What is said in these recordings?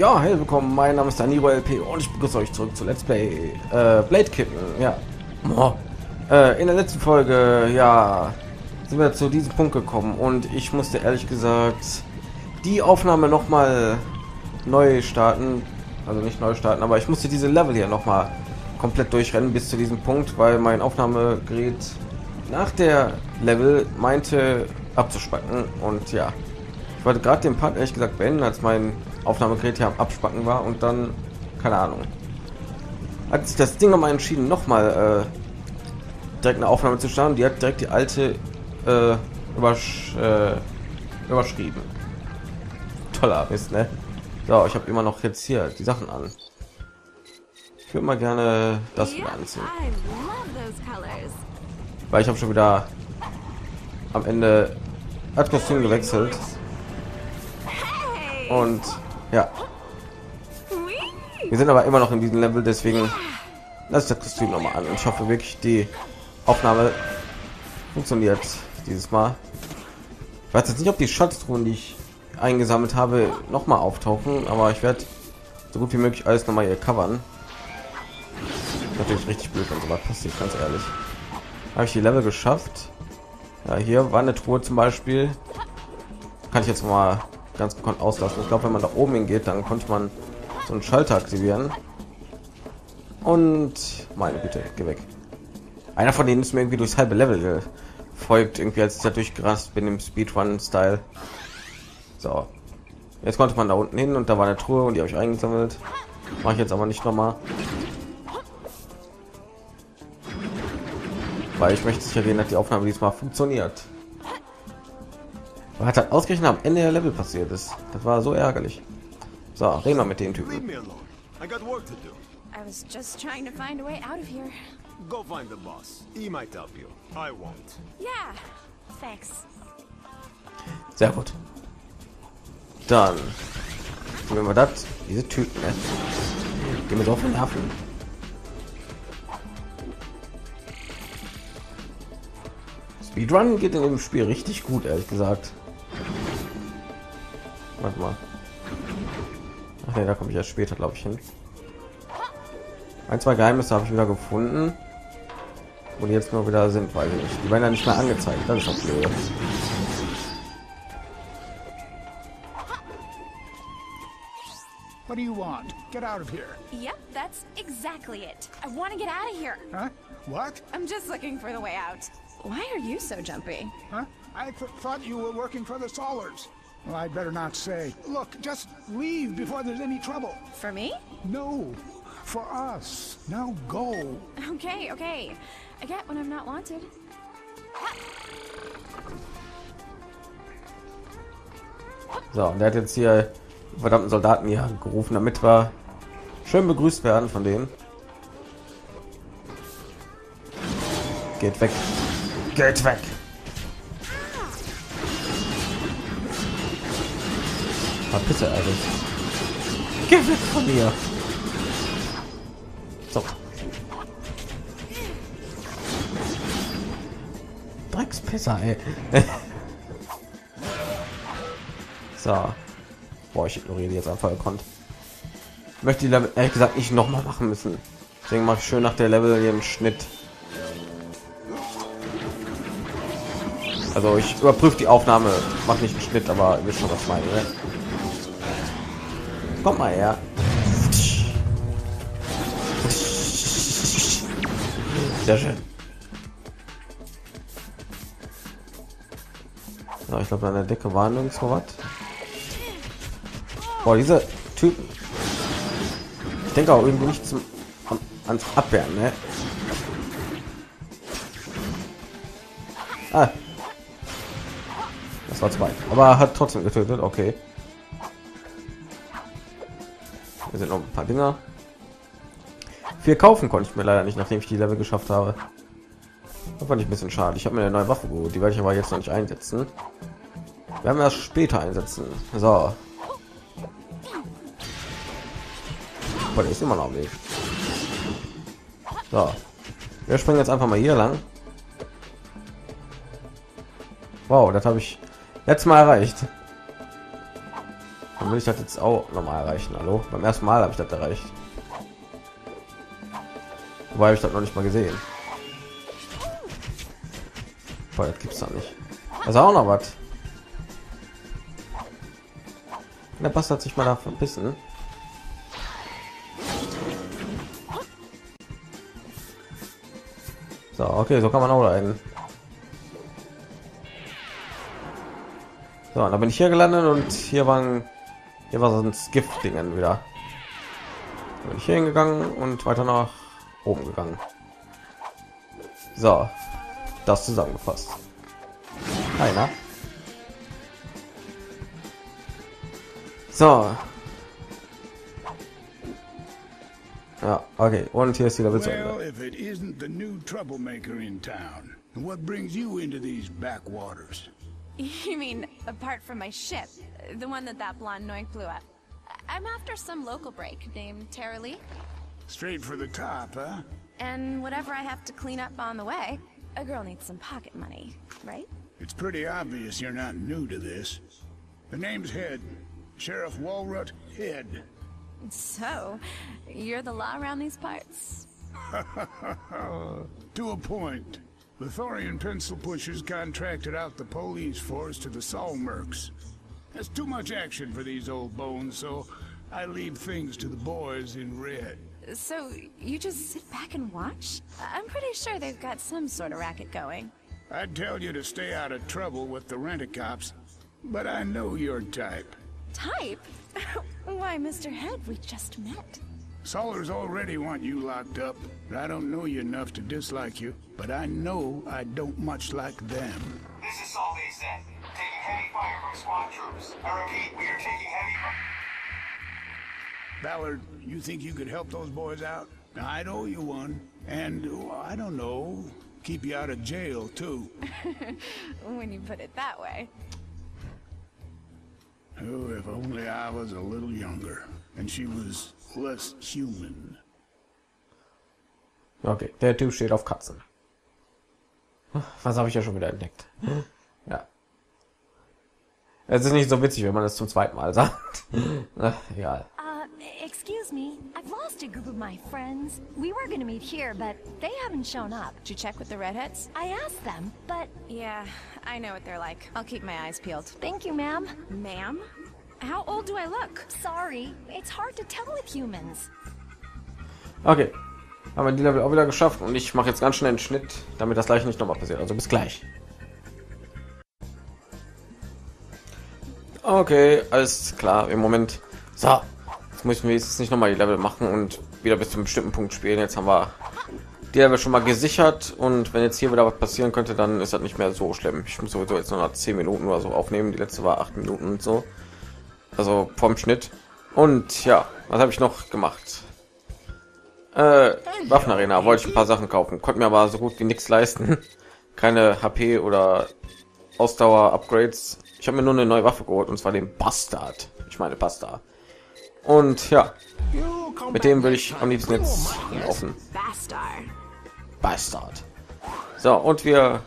Ja, hey, willkommen, mein Name ist DanieruLP und ich begrüße euch zurück zu Let's Play Blade Kitten. Ja, in der letzten Folge, ja, sind wir zu diesem Punkt gekommen und ich musste ehrlich gesagt die Aufnahme noch mal neu starten, also nicht neu starten, aber ich musste diese Level hier noch mal komplett durchrennen bis zu diesem Punkt, weil mein Aufnahmegerät nach der Level meinte abzuspacken. Und ja, ich wollte gerade den Part ehrlich gesagt beenden, als mein Aufnahmegerät hier am Abspacken war, und dann, keine Ahnung, hat sich das Ding nochmal entschieden, nochmal direkt eine Aufnahme zu starten. Die hat direkt die alte überschrieben. Toller Mist, ne? So, ich habe immer noch jetzt hier die Sachen an. Ich würde mal gerne das wieder anziehen, weil ich habe schon wieder am Ende hat Kostüm gewechselt. Und ja, wir sind aber immer noch in diesem Level, deswegen lass das Kostüm nochmal an und ich hoffe wirklich, die Aufnahme funktioniert dieses Mal. Ich weiß jetzt nicht, ob die Schatztruhen, die ich eingesammelt habe, noch mal auftauchen, aber ich werde so gut wie möglich alles noch mal hier covern. Natürlich richtig blöd, wenn sowas passiert, ganz ehrlich. Habe ich die Level geschafft? Ja, hier war eine Truhe zum Beispiel. Kann ich jetzt mal ganz gekonnt auslassen. Ich glaube, wenn man da oben hingeht, dann konnte man so einen Schalter aktivieren. Und meine Güte, geh weg. Einer von denen ist mir irgendwie durchs halbe Level gefolgt, irgendwie, als ich da durchgerast bin im Speedrun-Style. So, jetzt konnte man da unten hin und da war eine Truhe und die habe ich eingesammelt. Mache ich jetzt aber nicht nochmal, weil ich möchte sicher gehen, dass die Aufnahme diesmal funktioniert. Hat halt ausgerechnet am Ende der Level passiert ist. Das war so ärgerlich. So, reden wir mit dem Typen. Sehr gut. Dann wenn wir das, diese Typen, gehen wir drauf in den Hafen. Speedrun geht in dem Spiel richtig gut, ehrlich gesagt. Warte mal. Ach nee, da komme ich erst später, glaube ich, hin. Ein, zwei Geheimnisse habe ich wieder gefunden. Wo die jetzt nur wieder sind, weil die werden ja nicht mehr angezeigt. Das ist auch blöd. What do you want? Get out of here. Yep, that's exactly it. I want to get out of here. Huh? What? I'm just looking for the way out. Why are you so jumpy? Huh? I thought you were working for the Sallers. Well, I'd better not say. Look, just leave before there's any trouble. For me? No, for us. Now go. Okay, okay. I get when I'm not wanted. So, und der hat jetzt hier verdammten Soldaten hier gerufen, damit wir schön begrüßt werden von denen. Geht weg. Geht weg. Verpiss er also. Geh weg von mir. So. Dreckspisser, ey. So. Boah, ich ignoriere die jetzt einfach gekonnt. Ich möchte die Level ehrlich gesagt nicht nochmal machen müssen. Deswegen mache ich schön nach der Level hier einen Schnitt. Also ich überprüfe die Aufnahme, mache nicht einen Schnitt, aber ihr wisst schon, was ich meine. Ne? Komm mal her. Sehr schön. Ja, ich glaube, an der Decke war nirgendwo was. Boah, diese Typen. Ich denke auch irgendwie nicht ans Abwehren, ne? Ah. Das war zu weit, aber hat trotzdem getötet. Okay, wir sind noch ein paar Dinger. Viel kaufen konnte ich mir leider nicht, nachdem ich die Level geschafft habe. Das fand ich ein bisschen schade. Ich habe mir eine neue Waffe geholt, die werde ich aber jetzt noch nicht einsetzen. Wir werden das später einsetzen. So, aber der ist immer noch am Weg. So, wir springen jetzt einfach mal hier lang. Wow, das habe ich letztes Mal erreicht. Dann will ich das jetzt auch nochmal erreichen. Hallo, beim ersten Mal habe ich das erreicht. Wobei habe ich das noch nicht mal gesehen. Boah, das gibt's da nicht. Also auch noch was. Der Bastard hat sich mal da verpissen. So, okay, so kann man auch leiden. So, da bin ich hier gelandet und hier war so ein Skiff-Dingen wieder. Da bin ich hier hingegangen und weiter nach oben gegangen. So, das zusammengefasst. Keiner. So. Ja, okay. Und hier ist wieder Witz. Well, if it isn't the new troublemaker in town, what brings you into these backwaters? You mean apart from my ship, the one that blonde noik blew up? I'm after some local break named Tara Lee. Straight for the top, huh? And whatever I have to clean up on the way, a girl needs some pocket money, right? It's pretty obvious you're not new to this. The name's Head, Sheriff Walrut Head. So, you're the law around these parts? To a point. The Thorian pencil pushers contracted out the police force to the Solmerx. That's too much action for these old bones, so I leave things to the boys in red. So, you just sit back and watch? I'm pretty sure they've got some sort of racket going. I'd tell you to stay out of trouble with the rent-a-cops, but I know your type. Type? Why, Mr. Head, we just met. Sallers already want you locked up. I don't know you enough to dislike you, but I know I don't much like them. This is all they said. Taking heavy fire from squad troops. I repeat, we are taking heavy fire. Ballard, you think you could help those boys out? I'd owe you one. And, I don't know, keep you out of jail, too. When you put it that way. Oh, if only I was a little younger and she was less human. Okay, der Typ steht auf Katzen. Was habe ich ja schon wieder entdeckt? Ja. Es ist nicht so witzig, wenn man es zum zweiten Mal sagt. Egal. Excuse me, I've lost a group of my friends. We were going to meet here, but they haven't shown up. Did you check with the redheads? I asked them, but... Yeah, I know what they're like. I'll keep my eyes peeled. Thank you, ma'am. Ma'am? How old do I look? Sorry, it's hard to tell with humans. Okay, haben wir die Level auch wieder geschafft und ich mache jetzt ganz schnell einen Schnitt, damit das gleich nicht nochmal passiert. Also bis gleich. Okay, alles klar, im Moment. So. Müssen wir jetzt nicht noch mal die Level machen und wieder bis zum bestimmten Punkt spielen. Jetzt haben wir die Level schon mal gesichert und wenn jetzt hier wieder was passieren könnte, dann ist das nicht mehr so schlimm. Ich muss sowieso jetzt noch 10 Minuten oder so aufnehmen. Die letzte war 8 Minuten und so. Also vom Schnitt. Und ja, was habe ich noch gemacht? Waffenarena. Wollte ich ein paar Sachen kaufen, konnte mir aber so gut wie nichts leisten. Keine HP oder Ausdauer-Upgrades. Ich habe mir nur eine neue Waffe geholt und zwar den Bastard. Ich meine Bastard. Und ja, mit dem will ich am liebsten jetzt laufen. Bastard. So, und wir,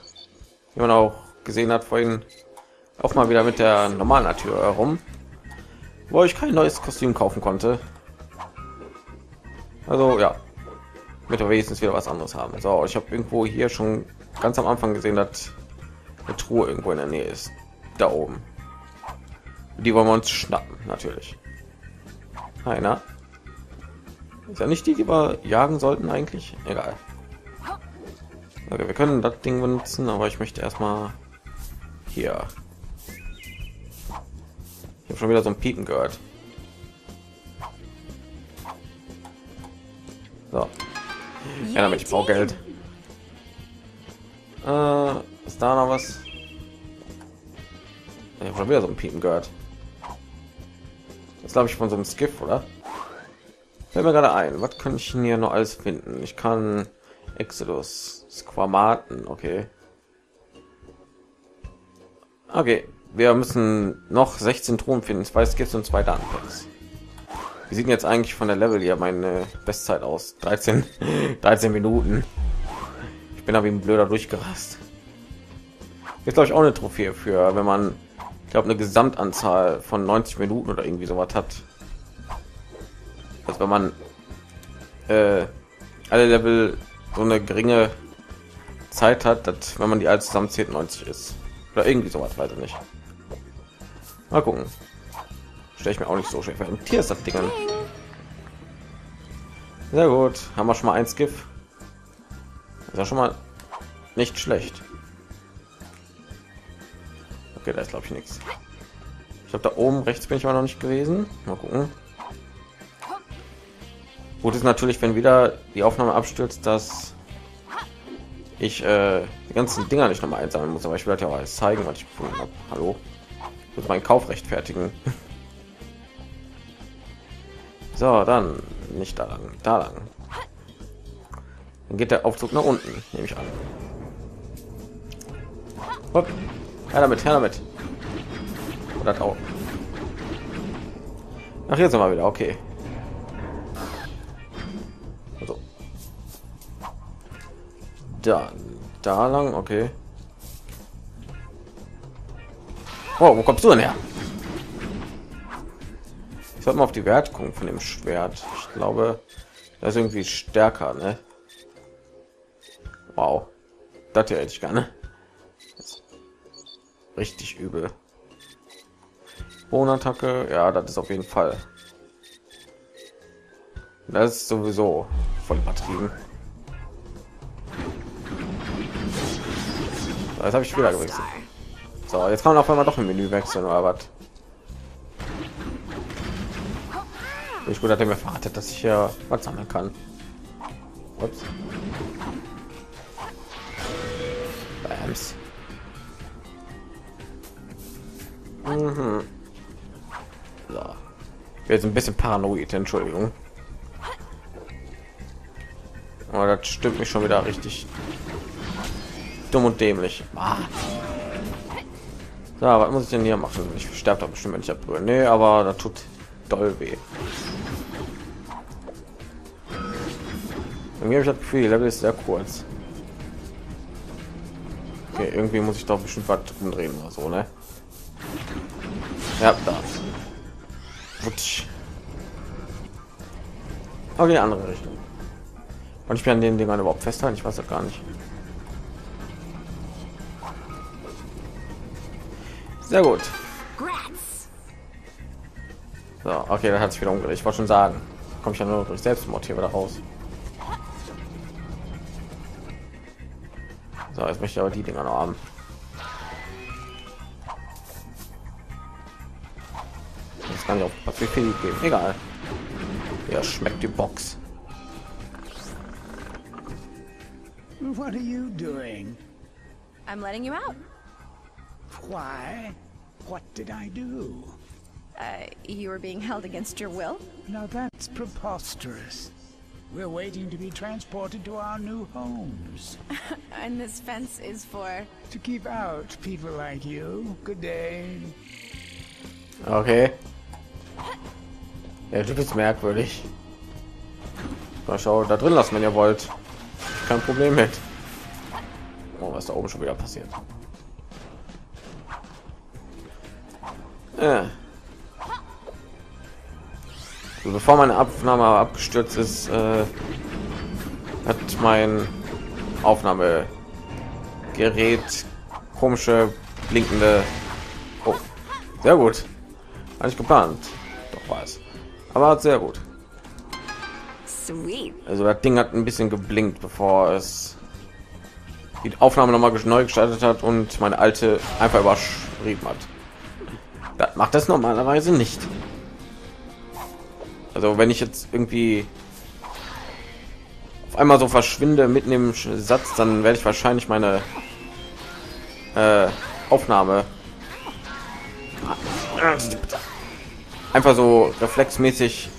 wie man auch gesehen hat vorhin, auch mal wieder mit der normalen Tür herum, wo ich kein neues Kostüm kaufen konnte. Also ja, mit der wenigstens wieder was anderes haben. So, ich habe irgendwo hier schon ganz am Anfang gesehen, dass eine Truhe irgendwo in der Nähe ist. Da oben. Die wollen wir uns schnappen, natürlich. Einer ist ja nicht die, die wir jagen sollten eigentlich. Egal. Okay, wir können das Ding benutzen, aber ich möchte erstmal hier. Ich habe schon wieder so ein Piepen gehört. So. Ja, damit ich brauche Geld. Ist da noch was? Ich habe schon wieder so ein Piepen gehört. Das glaube ich von so einem Skiff, oder? Fällt mir gerade ein. Was kann ich hier noch alles finden? Ich kann Exodus, Squamaten, okay. Okay, wir müssen noch 16 Truhen finden, 2 Skiffs und 2 Datenpacks. Wie sieht jetzt eigentlich von der Level hier meine Bestzeit aus? 13 Minuten. Ich bin da wie ein Blöder durchgerast. Jetzt glaube ich auch eine Trophäe für, wenn man glaube, eine Gesamtanzahl von 90 Minuten oder irgendwie so was hat. Also wenn man alle Level so eine geringe Zeit hat, dass, wenn man die alle zusammenzählt, 90 ist. Oder irgendwie so was, weiß ich nicht. Mal gucken. Stelle ich mir auch nicht so schwer. Ein Tier ist das Ding. Sehr gut. Haben wir schon mal ein Skiff. Ist ja schon mal nicht schlecht. Okay, da ist glaube ich nichts. Ich glaube da oben rechts bin ich aber noch nicht gewesen. Mal gucken. Gut ist natürlich, wenn wieder die Aufnahme abstürzt, dass ich die ganzen Dinger nicht noch mal einsammeln muss. Aber ich werde ja auch alles zeigen, was ich gefunden habe. Hallo. Ich muss meinen Kauf rechtfertigen. So, dann nicht da lang, da lang. Dann geht der Aufzug nach unten, nehme ich an. Hopp. Her damit oder auch. Ach, jetzt mal wieder, okay. Also. Da lang, okay. Oh, wo kommst du denn her? Ich sollte mal auf die Wert gucken von dem Schwert. Ich glaube, das ist irgendwie stärker, ne? Wow, das hier hätte ich gerne. Richtig übel. Bohnenattacke, ja, das ist auf jeden Fall. Das ist sowieso voll übertrieben. Das habe ich wieder gewechselt. So, jetzt kann man auf einmal doch im Menü wechseln oder was? Ich gut, hat er mir verratet, dass ich hier was sammeln kann. Ups. Bams. Mhm. So. Jetzt ein bisschen paranoid, Entschuldigung. Aber das stimmt mich schon wieder richtig dumm und dämlich. Ah. So, was muss ich denn hier machen? Ich sterbe doch bestimmt, wenn ich abbrühe. Nee, aber das tut doll weh. Irgendwie habe ich das Gefühl, die Level ist sehr kurz. Okay, irgendwie muss ich doch bestimmt was umdrehen oder so, ne? Ja, da. Wutsch. Aber die andere Richtung. Und ich bin an den Dingern überhaupt festhalten, ich weiß das gar nicht. Sehr gut. So, okay, dann hat sich wieder umgedreht. Ich wollte schon sagen, komme ich ja nur durch Selbstmord hier wieder raus. So, jetzt möchte ich aber die Dinger noch haben. Das kann ich auch Papier geben. Egal. Ja, schmeckt die Box. What are you doing? I'm letting you out. Why? What did I do? You were being held against your will. Now that's preposterous. We're waiting to be transported to our new homes. And this fence is for... To keep out people like you. Good day. Okay. Ja, du bist merkwürdig. Mal schauen, da drin lassen, wenn ihr wollt. Kein Problem mit. Oh, was da oben schon wieder passiert. So, bevor meine Aufnahme abgestürzt ist, hat mein Aufnahmegerät komische blinkende. Oh, sehr gut. War nicht geplant. Doch war es. Aber sehr gut. Also das Ding hat ein bisschen geblinkt, bevor es die Aufnahme nochmal neu gestartet hat und meine alte einfach überschrieben hat. Das macht das normalerweise nicht. Also wenn ich jetzt irgendwie auf einmal so verschwinde mitten im Satz, dann werde ich wahrscheinlich meine Aufnahme einfach so reflexmäßig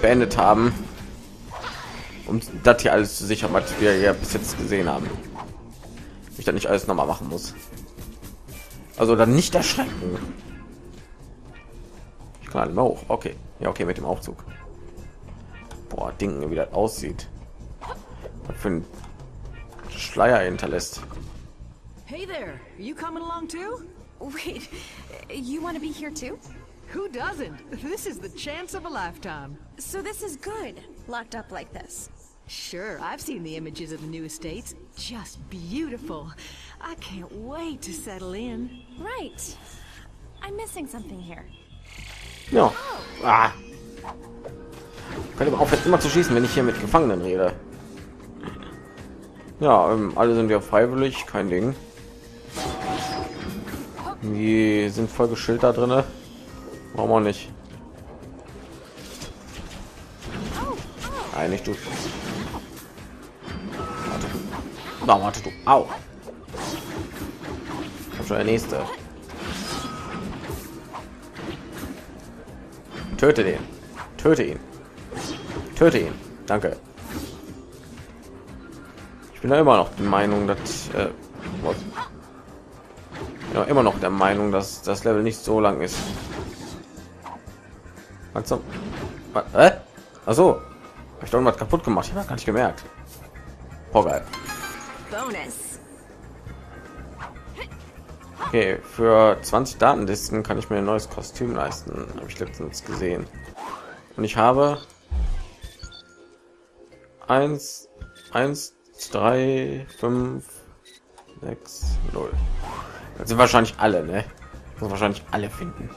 beendet haben, um das hier alles zu sichern, was wir ja bis jetzt gesehen haben. Ich da nicht alles nochmal machen muss. Also dann nicht erschrecken. Ich kann mal hoch. Okay. Ja, okay, mit dem Aufzug. Boah, Ding, wie das aussieht. Was für ein Schleier hinterlässt. Hey there, are you coming along too? Wait, you want to be here too? Who doesn't? This is the chance of a lifetime. So this is good, locked up like this. Sure, I've seen the images of the new estates. Just beautiful. I can't wait to settle in. Right. I'm missing something here. Ja. Ah. Ich könnte aber auch jetzt immer zu schießen, wenn ich hier mit Gefangenen rede. Ja, alle sind ja freiwillig, kein Ding. Die sind voll geschildert drinne. Warum auch nicht? Nein, nicht du. Warte. Na, warte du. Au. Komm schon, der nächste. Töte den. Töte ihn. Töte ihn. Danke. Ich bin da immer noch der Meinung, dass das Level nicht so lang ist. Langsam. Also, hab ich doch irgendwas kaputt gemacht. Ich habe gar nicht gemerkt. Boah, geil. Okay, für 20 Datenlisten kann ich mir ein neues Kostüm leisten. Habe ich letztens gesehen. Und ich habe 1, 1, 3, 5, 6, 0. Das sind wahrscheinlich alle, ne? Ich muss wahrscheinlich alle finden.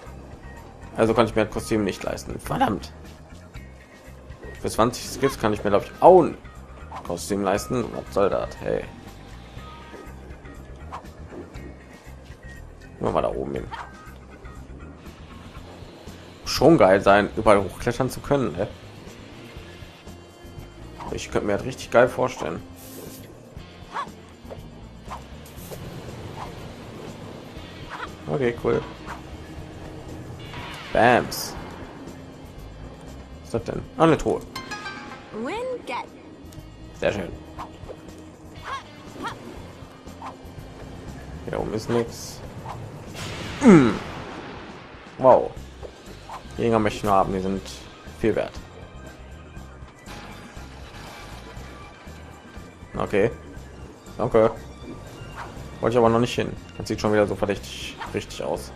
Also kann ich mir ein Kostüm nicht leisten. Verdammt. Für 20 Skills kann ich mir, glaube ich, auch ein Kostüm leisten. Was soll das? Hey. Nur mal da oben hin. Schon geil sein, überall hochklettern zu können. Ne? Ich könnte mir das richtig geil vorstellen. Okay, cool. Bams. Was ist das denn? Eine Truhe. Sehr schön. Hier oben ist nichts. Wow. Jäger möchte ich nur haben, die sind viel wert. Okay. Danke. Wollte ich aber noch nicht hin. Das sieht schon wieder so verdächtig richtig aus.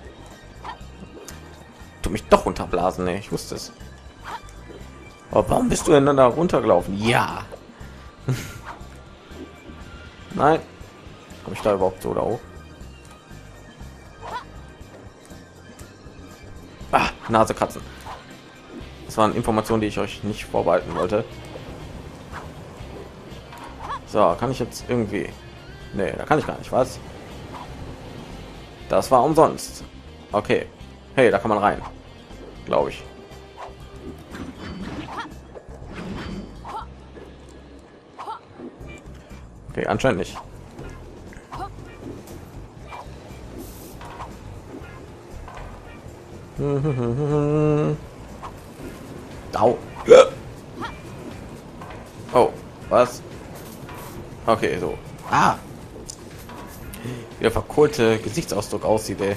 Tu mich doch runterblasen, ey. Ich wusste es. Aber warum bist du denn da runtergelaufen? Ja. Nein. Habe ich da überhaupt so da hoch? Ah, Nase kratzen. Das waren Informationen, die ich euch nicht vorbehalten wollte. So, kann ich jetzt irgendwie... Nee, da kann ich gar nicht, was? Das war umsonst. Okay. Hey, da kann man rein. Glaube ich. Okay, anscheinend nicht. Au. Oh, was? Okay, so. Ah. Wie der verkohlte Gesichtsausdruck aussieht, ey.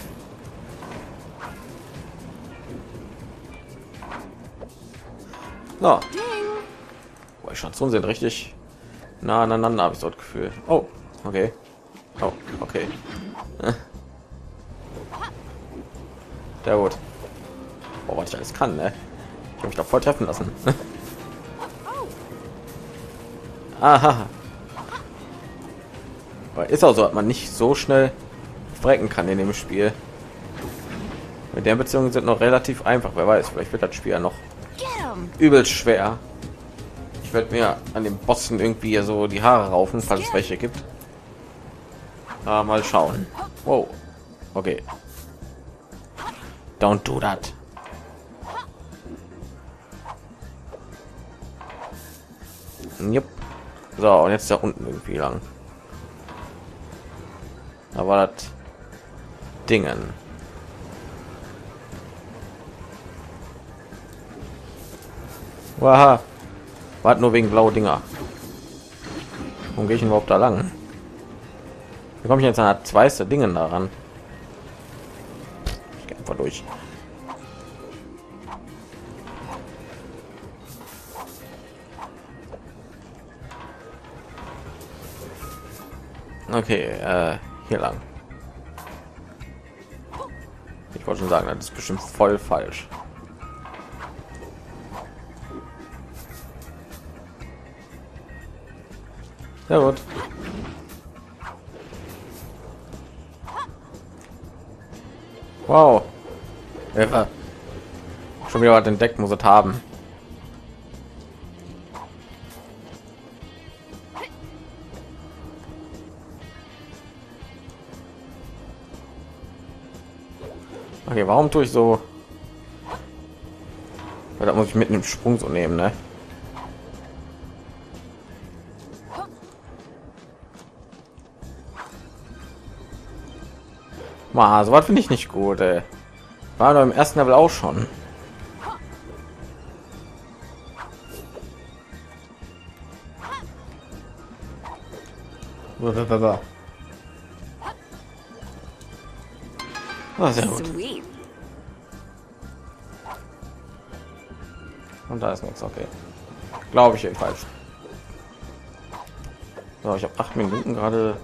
Na. Boah, die Schanzen sind richtig nah aneinander, habe ich so das Gefühl. Oh, okay. Oh, okay. Sehr gut. Boah, was ich alles kann, ne? Ich habe mich doch voll treffen lassen. Aha. Aber ist auch so, dass man nicht so schnell frecken kann in dem Spiel. Mit der Beziehung sind noch relativ einfach. Wer weiß, vielleicht wird das Spiel ja noch übelst schwer. Ich werde mir an den Bossen irgendwie so die Haare raufen, falls es welche gibt. Ah, mal schauen. Wow. Okay. Don't do that. Yep. So, und jetzt da unten irgendwie lang. Da war das Dingen. Waha. Wart nur wegen blaue Dinger. Warum gehe ich überhaupt da lang? Wie komme ich jetzt an zwei Dingen daran? Ich gehe einfach durch. Okay, hier lang. Ich wollte schon sagen, das ist bestimmt voll falsch. Ja gut. Wow. Irre. Schon wieder was entdeckt, muss es haben. Okay, warum tue ich so? Weil da muss ich mitten im Sprung so nehmen, ne? Mal, so was finde ich nicht gut, ey. War doch im ersten Level auch schon. Oh, sehr gut. Und da ist nichts, okay. Glaube ich jedenfalls. So, ich habe 8 Minuten gerade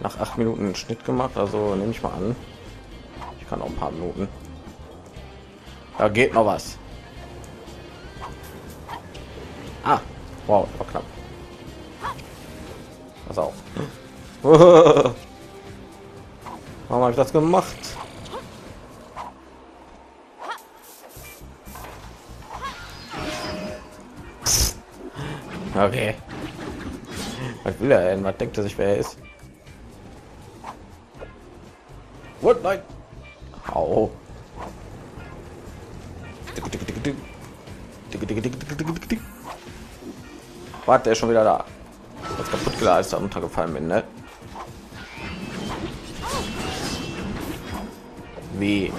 nach 8 Minuten einen Schnitt gemacht, also nehme ich mal an. Ich kann auch ein paar Minuten. Da geht noch was. Ah, wow, war knapp. Pass auf. Warum habe ich das gemacht? Okay. Was will er denn? Was denkt er sich, wer er ist? What? Nein. Au. Warte, der ist schon wieder da. Jetzt kaputt klar, als da runtergefallen bin, ne? Weh.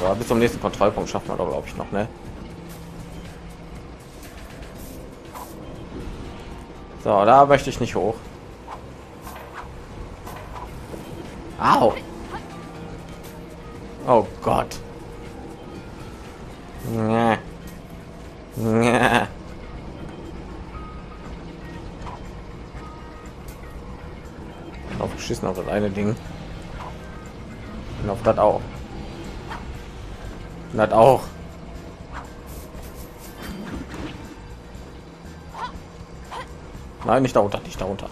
So, bis zum nächsten Kontrollpunkt schafft man, glaube ich, noch, ne? So, da möchte ich nicht hoch. Au. Oh Gott. Nä. Nä. Aufgeschissen auf das eine Ding. Und auf das auch. Und das auch. Nein, nicht darunter, nicht darunter.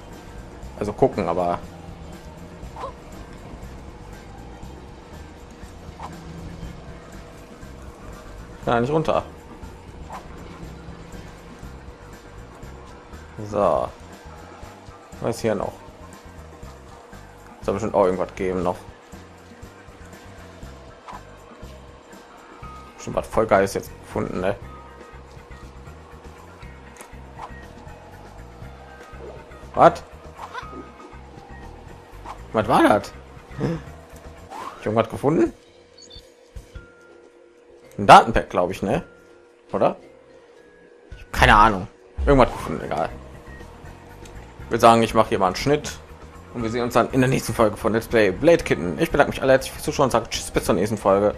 Also gucken, aber... Nein, nicht runter. So. Was hier noch? Soll bestimmt auch irgendwas geben noch. Schon was voll geil ist jetzt gefunden, ne? Was? Was war das? Ich habe was gefunden. Ein Datenpack, glaube ich, ne? Oder? Keine Ahnung. Irgendwas gefunden, egal. Ich würde sagen, ich mache hier mal einen Schnitt und wir sehen uns dann in der nächsten Folge von Let's Play Blade Kitten. Ich bedanke mich alle herzlich fürs Zuschauen und sage tschüss bis zur nächsten Folge.